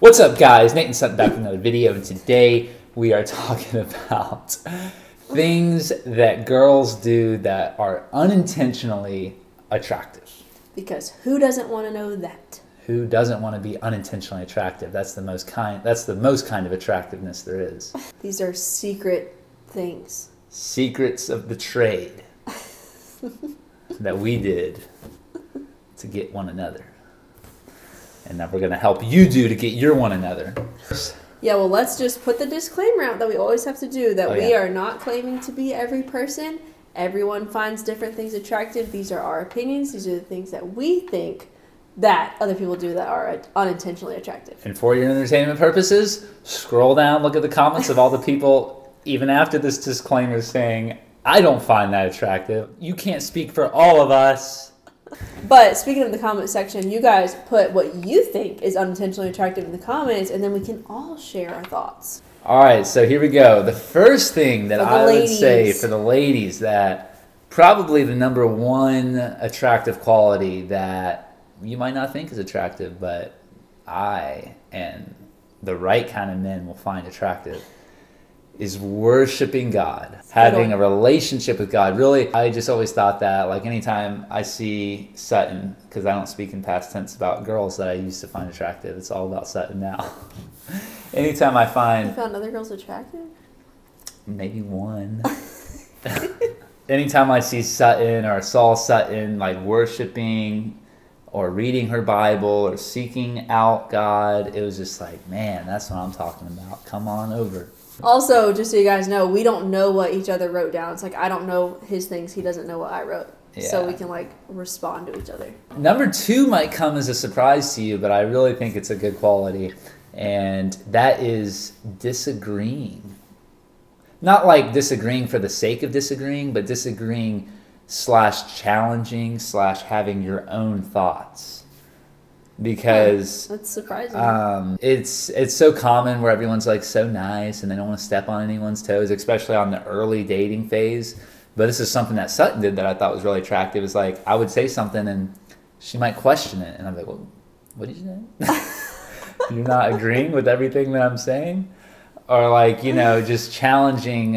What's up, guys? Nate and Sutton back with another video, and today we are talking about things that girls do that are unintentionally attractive. Because who doesn't want to know that? Who doesn't want to be unintentionally attractive? That's the most kind of attractiveness there is. These are secret things. Secrets of the trade that we did to get one another. And that we're going to help you do to get your one another. Yeah, well, let's just put the disclaimer out that we always have to do, that we are not claiming to be every person. Everyone finds different things attractive. These are our opinions. These are the things that we think that other people do that are unintentionally attractive. And for your entertainment purposes, scroll down, look at the comments of all the people, even after this disclaimer, saying, I don't find that attractive. You can't speak for all of us. But speaking of the comment section, you guys put what you think is unintentionally attractive in the comments, and then we can all share our thoughts. All right, so here we go. The first thing that I would say for the ladies, that probably the number one attractive quality that you might not think is attractive, but I and the right kind of men will find attractive, is worshiping God, having a relationship with God. Really, I just always thought that, like, anytime I see Sutton, because I don't speak in past tense about girls that I used to find attractive, it's all about Sutton now. Anytime I find... You found other girls attractive? Maybe one. Anytime I see Sutton or saw Sutton, like, worshiping or reading her Bible or seeking out God, it was just like, man, that's what I'm talking about. Come on over. Also, just so you guys know, we don't know what each other wrote down. It's like, I don't know his things. He doesn't know what I wrote. Yeah. So we can, like, respond to each other. Number two might come as a surprise to you, but I really think it's a good quality. And that is disagreeing. Not like disagreeing for the sake of disagreeing, but disagreeing / challenging / having your own thoughts. Because that's surprising. It's so common where everyone's like so nice and they don't want to step on anyone's toes, especially on the early dating phase. But this is something that Sutton did that I thought was really attractive. It's like, I would say something and she might question it, and I'm like, well, what did you say? You're not agreeing with everything that I'm saying? Or, like, you know, just challenging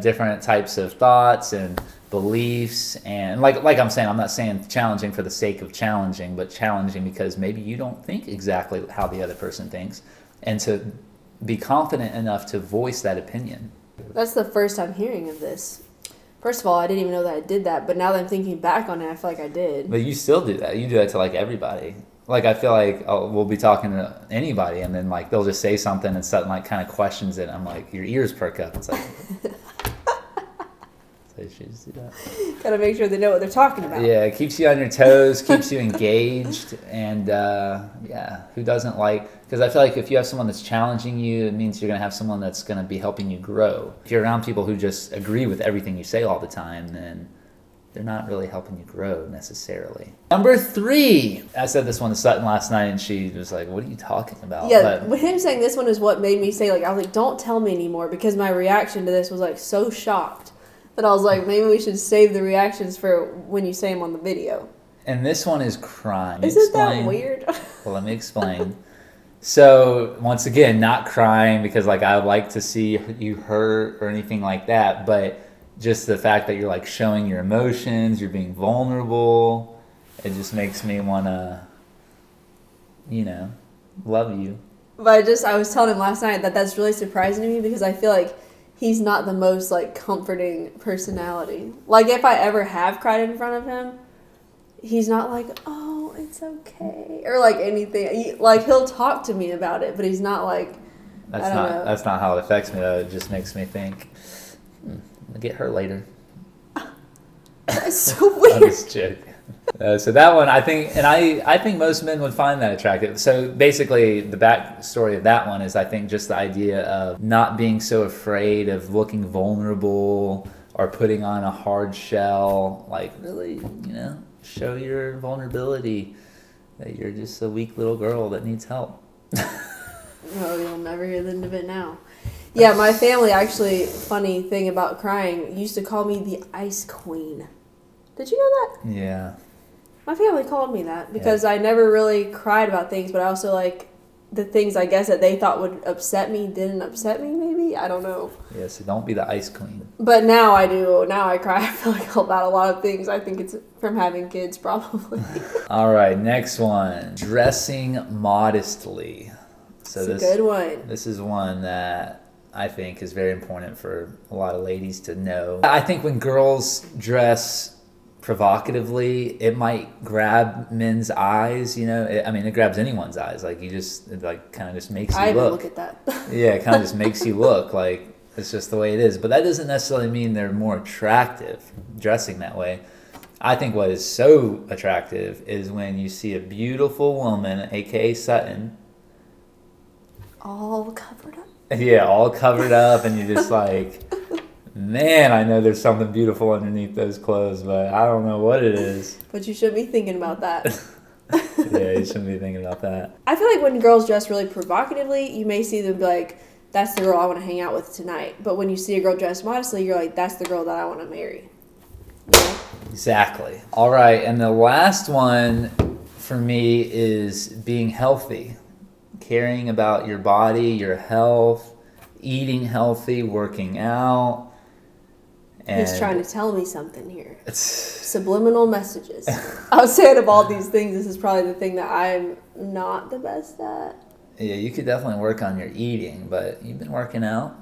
different types of thoughts and beliefs, and like I'm saying, I'm not saying challenging for the sake of challenging, but challenging because maybe you don't think exactly how the other person thinks, and to be confident enough to voice that opinion. That's the first time hearing of this. First of all, I didn't even know that I did that, but now that I'm thinking back on it, I feel like I did. But you still do that. You do that to, like, everybody. Like, I feel like we'll be talking to anybody, and then, like, they'll just say something, and Sutton, like, kind of questions it. I'm like, your ears perk up. It's like, so she just do that. Gotta make sure they know what they're talking about. Yeah, it keeps you on your toes, keeps you engaged, and yeah, who doesn't like? Because I feel like if you have someone that's challenging you, it means you're gonna have someone that's gonna be helping you grow. If you're around people who just agree with everything you say all the time, then they're not really helping you grow necessarily. Number three, I said this one to Sutton last night, and she was like, "What are you talking about?" Yeah, but with him saying this one is what made me say, like, I was like, "Don't tell me anymore," because my reaction to this was, like, so shocked that I was like, maybe we should save the reactions for when you say them on the video. And this one is crying. Isn't that weird? Well, let me explain. So once again, not crying because, like, I would like to see you hurt or anything like that, but just the fact that you're, like, showing your emotions, you're being vulnerable, it just makes me want to, you know, love you. But I was telling him last night that that's really surprising to me, because I feel like he's not the most, like, comforting personality. Like, if I ever have cried in front of him, he's not like, oh, it's okay, or, like, anything. Like, he'll talk to me about it, but he's not like, I don't know. That's not how it affects me, though. It just makes me think, I'll get her later. That's so weird. I'm just joking. So that one, I think, and I think most men would find that attractive. So basically, the backstory of that one is, I think, just the idea of not being so afraid of looking vulnerable or putting on a hard shell. Like, really, you know, show your vulnerability, that you're just a weak little girl that needs help. No, you'll never hear the end of it now. Yeah, my family, actually, funny thing about crying, used to call me the Ice Queen. Did you know that? Yeah. My family called me that because I never really cried about things, but I also, like, the things, I guess, that they thought would upset me didn't upset me, maybe? I don't know. Yeah, so don't be the ice queen. But now I do. Now I cry. I feel like about a lot of things. I think it's from having kids, probably. All right, next one. Dressing modestly. So it's a good one. This is one that I think is very important for a lot of ladies to know. I think when girls dress provocatively, it might grab men's eyes, you know? I mean, it grabs anyone's eyes. Like, you just, it like, kind of just makes you look. I look at that. Yeah, it kind of just makes you look. Like, it's just the way it is. But that doesn't necessarily mean they're more attractive dressing that way. I think what is so attractive is when you see a beautiful woman, AKA Sutton, all covered up. Yeah, all covered up, and you're just like, man, I know there's something beautiful underneath those clothes, but I don't know what it is. But you should be thinking about that. Yeah, you shouldn't be thinking about that. I feel like when girls dress really provocatively, you may see them be like, that's the girl I want to hang out with tonight. But when you see a girl dressed modestly, you're like, that's the girl that I want to marry. Yeah. Exactly. All right, and the last one for me is being healthy. Caring about your body, your health, eating healthy, working out. And he's trying to tell me something here. Subliminal messages. I was saying, of all these things, this is probably the thing that I'm not the best at. Yeah, you could definitely work on your eating, but you've been working out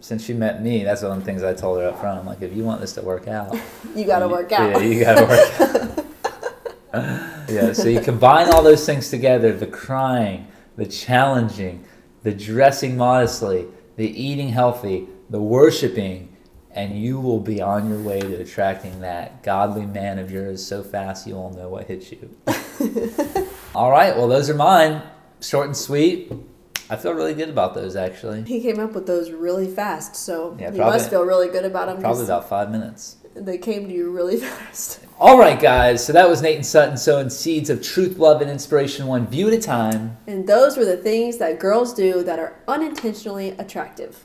since you met me. That's one of the things I told her up front. I'm like, if you want this to work out, you got to work out. Yeah, you got to work out. Yeah, so you combine all those things together, the crying, the challenging, the dressing modestly, the eating healthy, the worshiping, and you will be on your way to attracting that godly man of yours so fast you won't know what hits you. All right, well, those are mine. Short and sweet. I feel really good about those, actually. He came up with those really fast, so yeah, you must feel really good about them. Probably about 5 minutes. They came to you really fast. All right, guys. So that was Nate and Sutton sowing seeds of truth, love, and inspiration one view at a time. And those were the things that girls do that are unintentionally attractive.